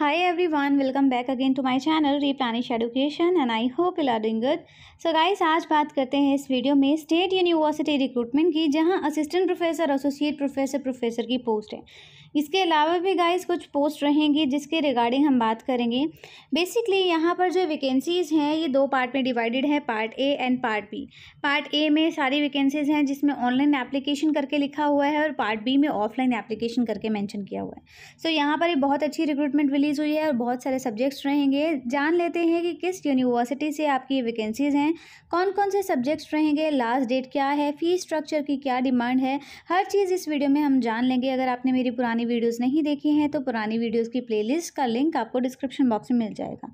Hi everyone, welcome back again to my channel Replenish Education and I hope you are doing good. So guys, आज बात करते हैं इस video में state university recruitment की, जहां assistant professor, associate professor, professor की post है. इसके अलावा भी गाइस कुछ पोस्ट रहेंगी जिसके रिगार्डिंग हम बात करेंगे. बेसिकली यहाँ पर जो वैकेंसीज़ हैं ये दो पार्ट में डिवाइडेड है, part A and part B. Part A में सारी वैकेंसीज़ हैं जिसमें ऑनलाइन एप्लीकेशन करके लिखा हुआ है और पार्ट बी में ऑफलाइन एप्लीकेशन करके मैंशन किया हुआ है. सो यहाँ पर ये बहुत अच्छी रिक्रूटमेंट रिलीज़ हुई है और बहुत सारे सब्जेक्ट्स रहेंगे. जान लेते हैं कि किस यूनिवर्सिटी से आपकी ये वैकेंसीज़ हैं, कौन कौन से सब्जेक्ट्स रहेंगे, लास्ट डेट क्या है, फ़ीस स्ट्रक्चर की क्या डिमांड है, हर चीज़ इस वीडियो में हम जान लेंगे. अगर आपने मेरी पुरानी वीडियोस नहीं देखी हैं तो पुरानी वीडियोस की प्लेलिस्ट का लिंक आपको डिस्क्रिप्शन बॉक्स में मिल जाएगा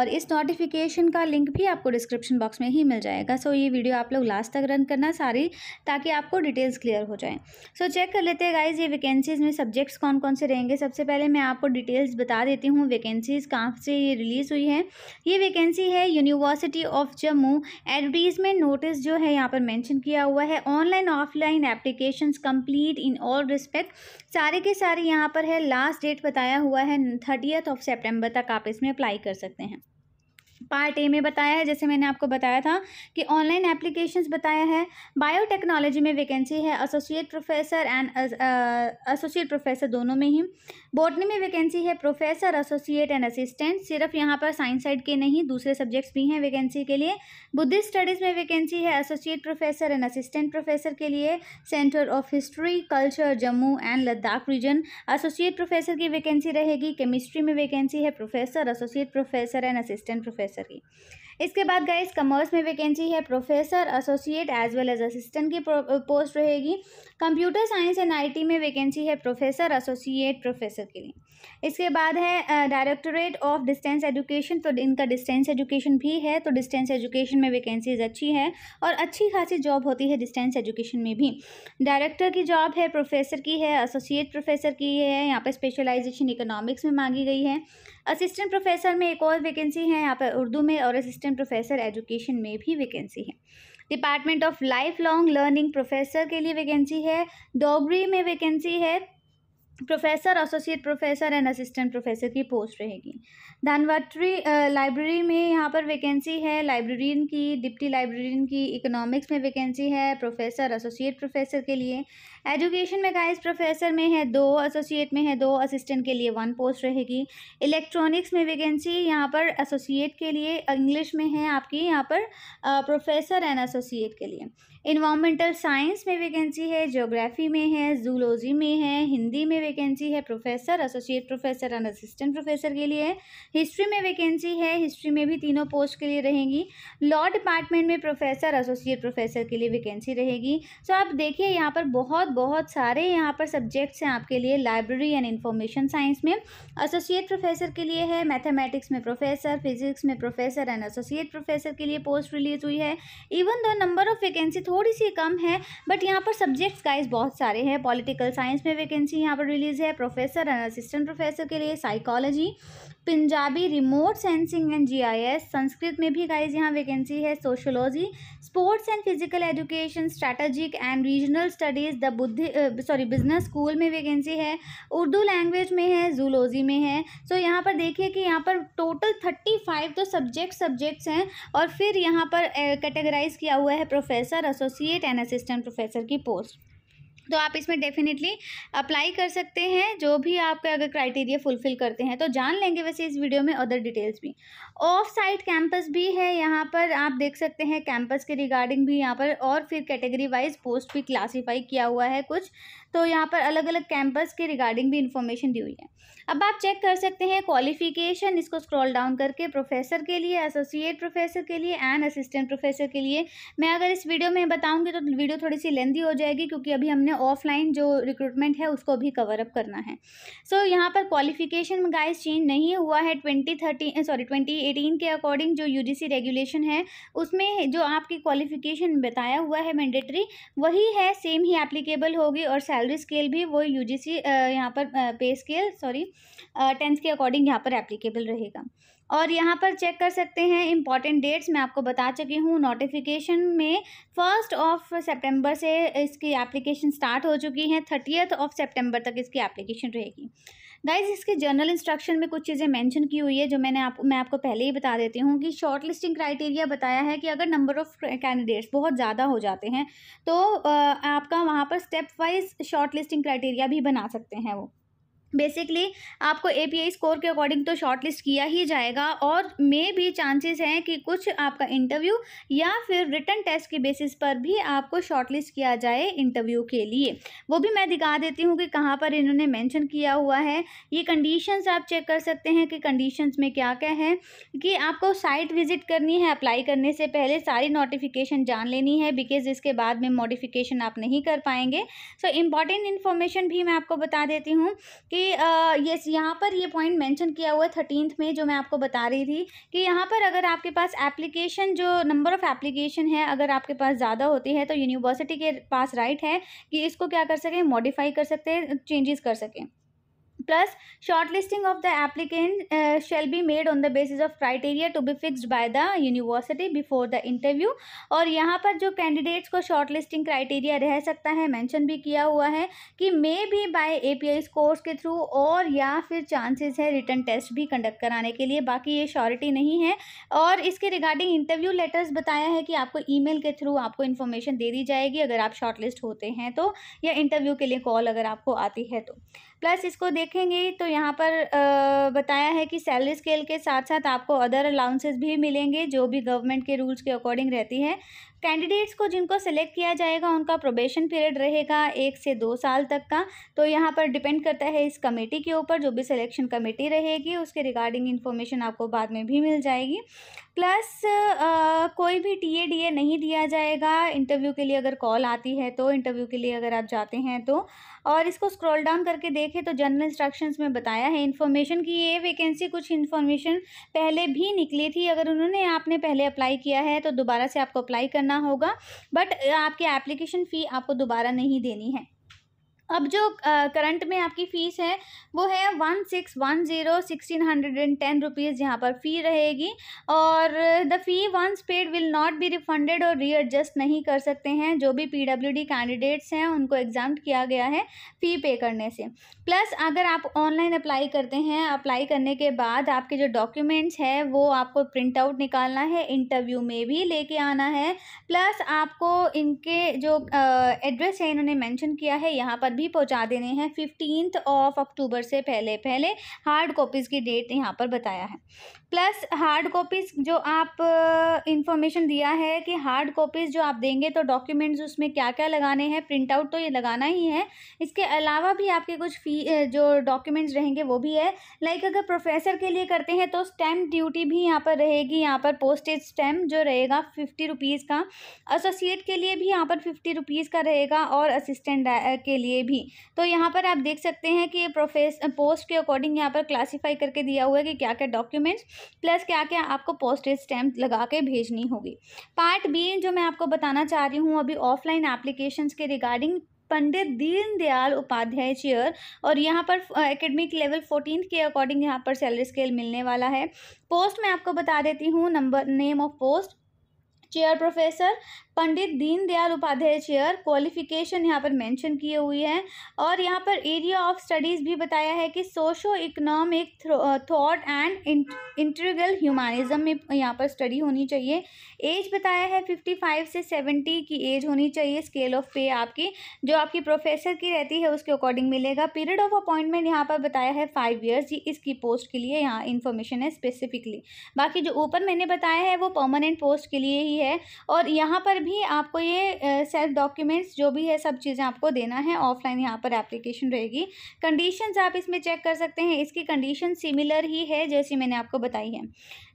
और इस नोटिफिकेशन का लिंक भी आपको डिस्क्रिप्शन बॉक्स में ही मिल जाएगा. सो ये वीडियो आप लोग लास्ट तक रन करना सारी, ताकि आपको डिटेल्स क्लियर हो जाएँ. सो चेक कर लेते हैं गाइज ये वैकेंसीज़ में सब्जेक्ट्स कौन कौन से रहेंगे. सबसे पहले मैं आपको डिटेल्स बता देती हूँ वैकेंसीज़ कहाँ से ये रिलीज़ हुई है. ये वैकेंसी है university of Jammu. Advertisement notice जो है यहाँ पर मेंशन किया हुआ है, online offline applications complete in all respect, सारे के सारे यहाँ पर है. लास्ट डेट बताया हुआ है 30 सितंबर तक आप इसमें अप्लाई कर सकते हैं. पार्ट ए में बताया है, जैसे मैंने आपको बताया था कि ऑनलाइन एप्लीकेशंस बताया है. बायोटेक्नोलॉजी में वैकेंसी है, associate professor and associate professor दोनों में ही. बॉटनी में वैकेंसी है, प्रोफेसर, एसोसिएट एंड असिस्टेंट. सिर्फ यहाँ पर साइंस साइड के नहीं, दूसरे सब्जेक्ट्स भी हैं वैकेंसी के लिए. बुद्धिस्ट स्टडीज़ में वैकेंसी है, associate professor and assistant professor के लिए. Centre of history culture Jammu and Ladakh region, associate professor की वैकेंसी रहेगी. केमिस्ट्री में वैकेंसी है, professor, associate professor and assistant professor की. इसके बाद गाइस कॉमर्स में वैकेंसी है, professor, associate as well as assistant की पोस्ट रहेगी. कंप्यूटर साइंस एंड आईटी में वैकेंसी है, प्रोफेसर, एसोसिएट प्रोफेसर के लिए. इसके बाद है डायरेक्टोरेट ऑफ डिस्टेंस एजुकेशन, तो इनका डिस्टेंस एजुकेशन भी है, तो डिस्टेंस एजुकेशन में वैकेंसीज अच्छी है और अच्छी खासी जॉब होती है डिस्टेंस एजुकेशन में भी. डायरेक्टर की जॉब है, प्रोफेसर की है, एसोसिएट प्रोफेसर की है. यहाँ पर स्पेशलाइजेशन इकोनॉमिक्स में मांगी गई है. असिस्टेंट प्रोफेसर में एक और वैकेंसी है यहाँ पर उर्दू में, और असिस्टेंट प्रोफेसर एजुकेशन में भी वैकेंसी है. Department of life long learning professor के लिए वैकेंसी है. डॉगरी में वैकेंसी है, professor, associate professor and assistant professor की पोस्ट रहेगी. धनवंतरी लाइब्रेरी में यहाँ पर वैकेंसी है, लाइब्रेरियन की, डिप्टी लाइब्रेरियन की. इकोनॉमिक्स में वैकेंसी है, प्रोफेसर, एसोसिएट प्रोफेसर के लिए. एजुकेशन में गाइस प्रोफेसर में है 2, एसोसिएट में है 2, असिस्टेंट के लिए 1 पोस्ट रहेगी. इलेक्ट्रॉनिक्स में वैकेंसी यहाँ पर एसोसिएट के लिए, इंग्लिश में है आपकी यहाँ पर प्रोफेसर एंड एसोसिएट के लिए. इन्वायरमेंटल साइंस में वैकेंसी है, ज्योग्राफी में है, जूलॉजी में है. हिंदी में वैकेंसी है, professor, associate professor and assistant professor के लिए. हिस्ट्री में वैकेंसी है, हिस्ट्री में भी 3 पोस्ट के लिए रहेंगी. लॉ डिपार्टमेंट में प्रोफेसर, एसोसिएट प्रोफेसर के लिए वैकेंसी रहेगी. सो आप देखिए यहाँ पर बहुत सारे यहाँ पर सब्जेक्ट्स हैं आपके लिए. लाइब्रेरी एंड इंफॉर्मेशन साइंस में एसोसिएट प्रोफेसर के लिए है, मैथमेटिक्स में प्रोफेसर, फिजिक्स में प्रोफेसर एंड एसोसिएट प्रोफेसर के लिए पोस्ट रिलीज हुई है. Even though number of vacancy थोड़ी सी कम है, बट यहाँ पर सब्जेक्ट्स गाइस बहुत सारे हैं. पॉलिटिकल साइंस में वैकेंसी यहाँ पर रिलीज़ है, प्रोफेसर एंड असिस्टेंट प्रोफेसर के लिए. Psychology, Punjabi, remote sensing and GIS, Sanskrit में भी गाइस यहाँ वैकेंसी है. Sociology, sports and physical education, strategic and regional studies, the business school में वैकेंसी है. उर्दू लैंग्वेज में है, जूलॉजी में है. सो यहाँ पर देखिए कि यहाँ पर टोटल 35 तो सब्जेक्ट्स हैं और फिर यहाँ पर कैटेगराइज किया हुआ है professor, associate and assistant professor की पोस्ट. तो आप इसमें डेफिनेटली अप्लाई कर सकते हैं जो भी आपका अगर क्राइटेरिया फुलफिल करते हैं तो. जान लेंगे वैसे इस वीडियो में अदर डिटेल्स भी. ऑफ साइट कैंपस भी है यहाँ पर, आप देख सकते हैं कैंपस के रिगार्डिंग भी यहाँ पर, और फिर कैटेगरी वाइज पोस्ट भी क्लासीफाई किया हुआ है कुछ. तो यहाँ पर अलग अलग कैंपस के रिगार्डिंग भी इन्फॉर्मेशन दी हुई है. अब आप चेक कर सकते हैं क्वालिफिकेशन, इसको स्क्रॉल डाउन करके प्रोफेसर के लिए, एसोसिएट प्रोफेसर के लिए एंड असिस्टेंट प्रोफेसर के लिए. मैं अगर इस वीडियो में बताऊँगी तो वीडियो थोड़ी सी लेंथी हो जाएगी, क्योंकि अभी हमने ऑफलाइन जो रिक्रूटमेंट है उसको भी कवर अप करना है. सो यहाँ पर क्वालिफिकेशन में गाइस चेंज नहीं हुआ है. 2018 के अकॉर्डिंग जो यूजीसी रेगुलेशन है उसमें जो आपकी क्वालिफिकेशन बताया हुआ है मैंडेटरी वही है, सेम ही एप्लीकेबल होगी. और सैलरी स्केल भी वो यूजीसी यहाँ पर पे स्केल 10th के अकॉर्डिंग यहाँ पर एप्लीकेबल रहेगा. और यहाँ पर चेक कर सकते हैं इंपॉर्टेंट डेट्स, मैं आपको बता चुकी हूँ. नोटिफिकेशन में 1 सितंबर से इसकी एप्लीकेशन स्टार्ट हो चुकी है, 30 सितंबर तक इसकी एप्लीकेशन रहेगी. गाइज इसके जनरल इंस्ट्रक्शन में कुछ चीज़ें मेंशन की हुई है जो मैं आपको पहले ही बता देती हूँ कि शॉर्ट लिस्टिंग क्राइटेरिया बताया है कि अगर नंबर ऑफ कैंडिडेट्स बहुत ज़्यादा हो जाते हैं तो आपका वहाँ पर step wise short listing criteria भी बना सकते हैं। वो बेसिकली आपको API स्कोर के अकॉर्डिंग तो शॉर्टलिस्ट किया ही जाएगा और में भी चांसेस हैं कि कुछ आपका इंटरव्यू या फिर रिटन टेस्ट के बेसिस पर भी आपको शॉर्टलिस्ट किया जाए इंटरव्यू के लिए। वो भी मैं दिखा देती हूँ कि कहाँ पर इन्होंने मेंशन किया हुआ है। ये कंडीशंस आप चेक कर सकते हैं कि कंडीशंस में क्या क्या है कि आपको साइट विजिट करनी है, अप्लाई करने से पहले सारी नोटिफिकेशन जान लेनी है बिकॉज इसके बाद में मॉडिफिकेशन आप नहीं कर पाएंगे। सो इंपॉर्टेंट इन्फॉर्मेशन भी मैं आपको बता देती हूँ कि यस यहाँ पर ये पॉइंट मेंशन किया हुआ है 13th में जो मैं आपको बता रही थी कि यहाँ पर अगर आपके पास एप्लीकेशन जो नंबर ऑफ़ एप्लीकेशन है अगर आपके पास ज़्यादा होती है तो यूनिवर्सिटी के पास राइट है कि इसको क्या कर सकें, मॉडिफाई कर सकते हैं, चेंजेस कर सकें। Plus shortlisting of the applicant shall be made on the basis of criteria to be fixed by the university before the interview. और यहाँ पर जो कैंडिडेट्स को शॉर्टलिस्टिंग क्राइटेरिया रह सकता है मेंशन भी किया हुआ है कि maybe by API scores के थ्रू और या फिर चांसेस है रिटन टेस्ट भी कंडक्ट कराने के लिए, बाकी ये श्योरिटी नहीं है। और इसके रिगार्डिंग इंटरव्यू लेटर्स बताया है कि आपको ईमेल के थ्रू आपको इन्फॉर्मेशन दे दी जाएगी अगर आप शॉर्टलिस्ट होते हैं तो, या इंटरव्यू के लिए कॉल अगर आपको आती है तो। प्लस इसको देखेंगे तो यहाँ पर बताया है कि सैलरी स्केल के साथ साथ आपको अदर अलाउंसेस भी मिलेंगे जो भी गवर्नमेंट के रूल्स के अकॉर्डिंग रहती है। कैंडिडेट्स को जिनको सेलेक्ट किया जाएगा उनका प्रोबेशन पीरियड रहेगा 1 से 2 साल तक का। तो यहाँ पर डिपेंड करता है इस कमेटी के ऊपर, जो भी सिलेक्शन कमेटी रहेगी उसके रिगार्डिंग इन्फॉर्मेशन आपको बाद में भी मिल जाएगी। प्लस कोई भी TA DA नहीं दिया जाएगा इंटरव्यू के लिए, अगर कॉल आती है तो, इंटरव्यू के लिए अगर आप जाते हैं तो। और इसको स्क्रॉल डाउन करके देखें तो जनरल इंस्ट्रक्शंस में बताया है इन्फॉर्मेशन कि ये वैकेंसी कुछ इन्फॉर्मेशन पहले भी निकली थी, अगर उन्होंने आपने पहले अप्लाई किया है तो दोबारा से आपको अप्लाई करना होगा, बट आपकी एप्लीकेशन फ़ी आपको दोबारा नहीं देनी है। अब जो करंट में आपकी फ़ीस है वो है 1610 रुपीज़ यहाँ पर फ़ी रहेगी। और the fee once paid will not be refunded और रीएडजस्ट नहीं कर सकते हैं। जो भी PWD कैंडिडेट्स हैं उनको एग्जाम्प्ट किया गया है फ़ी पे करने से। प्लस अगर आप ऑनलाइन अप्लाई करते हैं, अप्लाई करने के बाद आपके जो डॉक्यूमेंट्स है वो आपको प्रिंट आउट निकालना है, इंटरव्यू में भी लेके आना है। प्लस आपको इनके जो एड्रेस है इन्होंने मैंशन किया है यहाँ पर भी पहुंचा देने हैं 15 अक्टूबर से पहले हार्ड कॉपीज़ की डेट यहाँ पर बताया है। प्लस हार्ड कॉपीज़ जो आप इंफॉर्मेशन दिया है कि हार्ड कॉपीज़ जो आप देंगे तो डॉक्यूमेंट्स उसमें क्या क्या लगाने हैं, प्रिंट आउट तो ये लगाना ही है, इसके अलावा भी आपके कुछ फी जो डॉक्यूमेंट्स रहेंगे वो भी है। लाइक अगर प्रोफेसर के लिए करते हैं तो स्टैम्प ड्यूटी भी यहाँ पर रहेगी, यहाँ पर पोस्टेज स्टैम्प जो रहेगा 50 रुपीज़ का, एसोसिएट के लिए भी यहाँ पर 50 रुपीज़ का रहेगा और असिस्टेंट के लिए भी। तो यहाँ पर आप देख सकते हैं कि पोस्ट के अकॉर्डिंग यहाँ पर क्लासिफाई करके दिया हुआ है कि क्या क्या डॉक्यूमेंट्स प्लस क्या क्या आपको पोस्टेज स्टैम्प लगा के भेजनी होगी। पार्ट B जो मैं आपको बताना चाह रही हूँ अभी ऑफलाइन एप्लीकेशंस के रिगार्डिंग, पंडित दीन दयाल उपाध्याय चेयर, और यहाँ पर एकेडमिक लेवल 14 के अकॉर्डिंग यहाँ पर सैलरी स्केल मिलने वाला है। पोस्ट मैं आपको बता देती हूँ, number name of post chair professor Pandit Deendayal Upadhyay chair, qualification यहाँ पर मेंशन किए हुई है। और यहाँ पर एरिया ऑफ स्टडीज़ भी बताया है कि socio economic thought and integral humanism में यहाँ पर स्टडी होनी चाहिए। एज बताया है 55 से 70 की एज होनी चाहिए। स्केल ऑफ पे आपकी जो आपकी प्रोफेसर की रहती है उसके अकॉर्डिंग मिलेगा। पीरियड ऑफ अपॉइंटमेंट यहाँ पर बताया है 5 ईयर्स, इसकी पोस्ट के लिए यहाँ इन्फॉर्मेशन है स्पेसिफिकली। बाकी जो ऊपर मैंने बताया है वो परमानेंट पोस्ट के लिए ही है। और यहाँ पर भी आपको ये सेल्फ डॉक्यूमेंट्स जो भी है सब चीज़ें आपको देना है। ऑफलाइन यहाँ पर एप्लीकेशन रहेगी। कंडीशंस आप इसमें चेक कर सकते हैं, इसकी कंडीशन सिमिलर ही है जैसी मैंने आपको बताई है।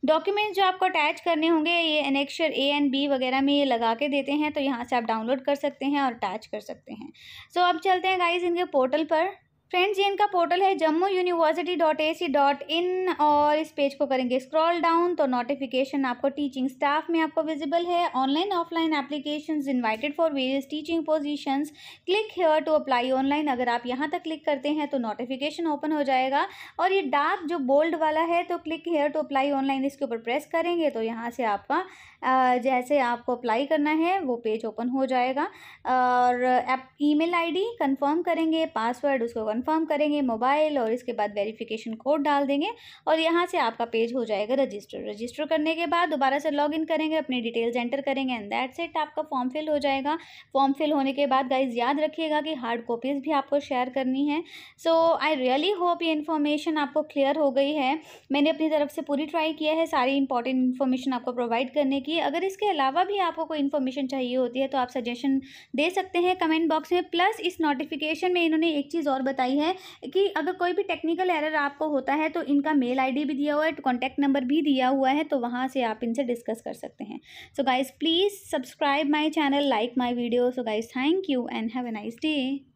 डॉक्यूमेंट्स जो आपको अटैच करने होंगे ये एनेक्शर A और B वगैरह में ये लगा के देते हैं, तो यहाँ से आप डाउनलोड कर सकते हैं और अटैच कर सकते हैं। सो अब चलते हैं गाइज इनके पोर्टल पर। फ्रेंड्स ये इनका पोर्टल है jammuuniversity.ac.in और इस पेज को करेंगे स्क्रॉल डाउन तो नोटिफिकेशन आपको टीचिंग स्टाफ में आपको विजिबल है। Online offline applications invited for various teaching positions, click here to apply online. अगर आप यहां तक क्लिक करते हैं तो नोटिफिकेशन ओपन हो जाएगा। और ये डार्क जो बोल्ड वाला है तो click here to apply online, इसके ऊपर प्रेस करेंगे तो यहाँ से आपका जैसे आपको अप्लाई करना है वो पेज ओपन हो जाएगा। और आप ईमेल ID कन्फर्म करेंगे, पासवर्ड उसको कंफर्म करेंगे मोबाइल और इसके बाद वेरिफिकेशन कोड डाल देंगे और यहाँ से आपका पेज हो जाएगा रजिस्टर। रजिस्टर करने के बाद दोबारा से लॉगिन करेंगे, अपनी डिटेल्स एंटर करेंगे एंड दैट्स इट, आपका फॉर्म फिल हो जाएगा। फॉर्म फिल होने के बाद गाइज याद रखिएगा कि हार्ड कॉपीज़ भी आपको शेयर करनी है। सो आई रियली होप ये इन्फॉर्मेशन आपको क्लियर हो गई है। मैंने अपनी तरफ से पूरी ट्राई किया है सारी इंपॉर्टेंट इन्फॉर्मेशन आपको प्रोवाइड करने की। अगर इसके अलावा भी आपको कोई इन्फॉर्मेशन चाहिए होती है तो आप सजेशन दे सकते हैं कमेंट बॉक्स में। प्लस इस नोटिफिकेशन में इन्होंने एक चीज़ और बताई है कि अगर कोई भी टेक्निकल एरर आपको होता है तो इनका मेल आईडी भी दिया हुआ है, कॉन्टैक्ट नंबर भी दिया हुआ है, तो वहाँ से आप इनसे डिस्कस कर सकते हैं। So guys please subscribe my channel, like my video. So guys thank you and have a nice day.